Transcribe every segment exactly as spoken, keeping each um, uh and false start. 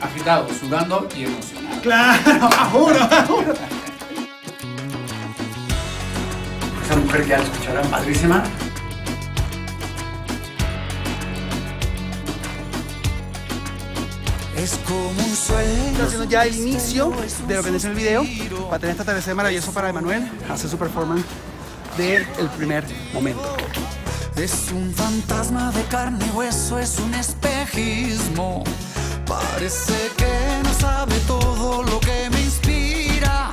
agitado, sudando y emocionado. ¡Claro! ¡Juro! ¡Juro! Esa mujer que ya la escucharán, padrísima. Es como un sueño. Estoy haciendo ya el inicio de lo que dice el video para tener este atardecer maravilloso para Emmanuel hacer su performance del primer momento. Es un fantasma de carne y hueso, es un espejismo. Parece que no sabe todo lo que me inspira.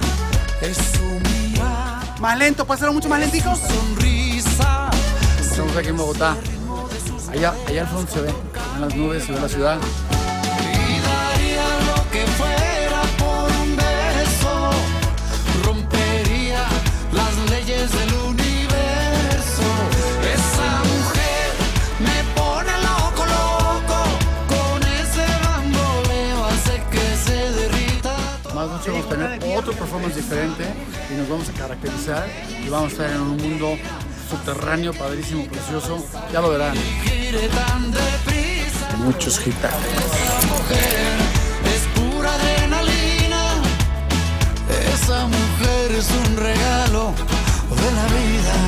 Es su mirada. Más lento, ¿puedes hacerlo mucho más lenticos? Sonrisa. Estamos aquí en Bogotá. Allá, allá al fondo se ve, en las nubes se ve la ciudad. Vamos a tener otro performance diferente y nos vamos a caracterizar y vamos a estar en un mundo subterráneo, padrísimo, precioso, ya lo verán. Muchos gitanos. Esa mujer es pura adrenalina, esa mujer es un regalo de la vida.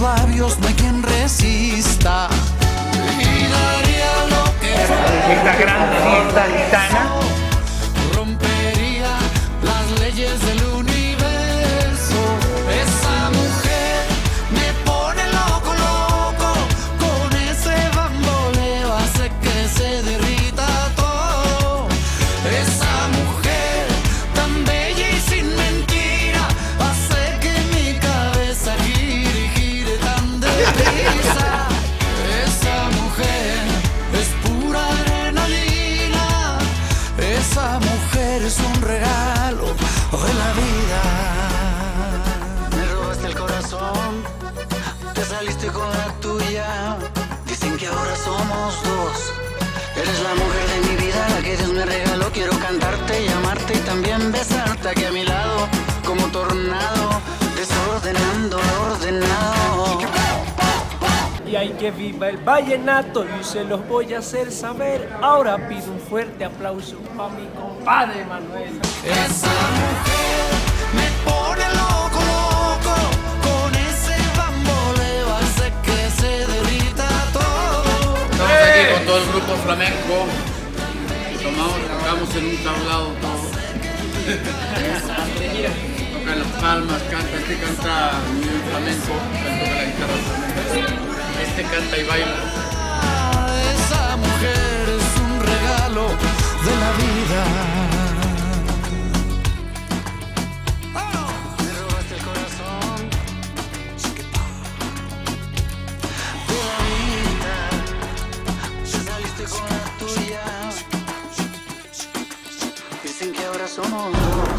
Labios, no hay quien resista. Y daría lo que fuera. Esta gran fiesta gitana rompería las leyes del universo. Esa mujer me pone loco, loco. Con ese bamboleo hace que se derrita todo. Esa mujer tan bella y sin mentira hace que mi cabeza gire. Esa, esa mujer es pura adrenalina, esa mujer es un regalo de la vida. Me robaste el corazón, te saliste con la tuya, dicen que ahora somos dos. Eres la mujer de mi vida, la que Dios me regaló, quiero cantarte y amarte y también besarte aquí a mi lado, como tornado, desordenando, ordenado. Y hay que viva el vallenato, yo se los voy a hacer saber. Ahora pido un fuerte aplauso para mi compadre Emmanuel. Esa mujer me pone loco, loco. Con ese bamboleo hace que se derrita todo. Estamos aquí con todo el grupo flamenco. Tomamos, tocamos en un tablado todo. Tocan las palmas, canta, este canta muy flamenco, canta la guitarra flamenca. Este canta y baila. Esa mujer es un regalo de la vida. Me robaste el corazón de la vida. Se saliste con la tuya. Dicen que ahora somos dos.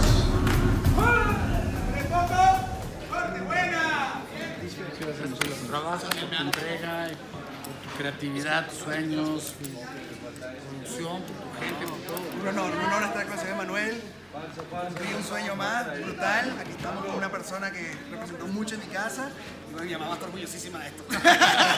Por tu trabajo, por tu entrega, por tu creatividad, tus sueños, por tu producción, por tu gente, por todo. Un honor, un honor estar con el señor Emmanuel. Cumplí un sueño más, brutal. Aquí estamos con una persona que representó mucho en mi casa y mi mamá está orgullosísima de esto.